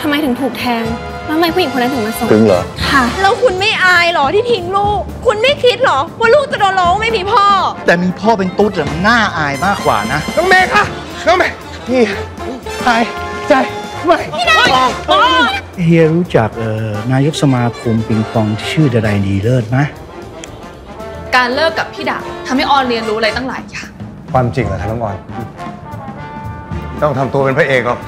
ทำไมถึงถูกแทงแล้วทำไมผู้หญิงคนนั้นถึงมาส่งถึงเหรอค่ะแล้วคุณไม่อายหรอที่ทิ้งลูกคุณไม่คิดหรอว่าลูกจะโดนล้มไม่มีพ่อแต่มีพ่อเป็นตุ๊ดแต่มันน่าอายมากกว่านะน้องเมย์ค่ะน้องเมย์พี่หายใจไม่เฮียรู้จักนายกสมาคมปิงปองชื่อใดดีเลิศไหมการเลิกกับพี่ดาบทำให้ออนเรียนรู้อะไรตั้งหลายอย่างความจริงเหรอท่านน้องออนต้องทำตัวเป็นพระเอกหรอก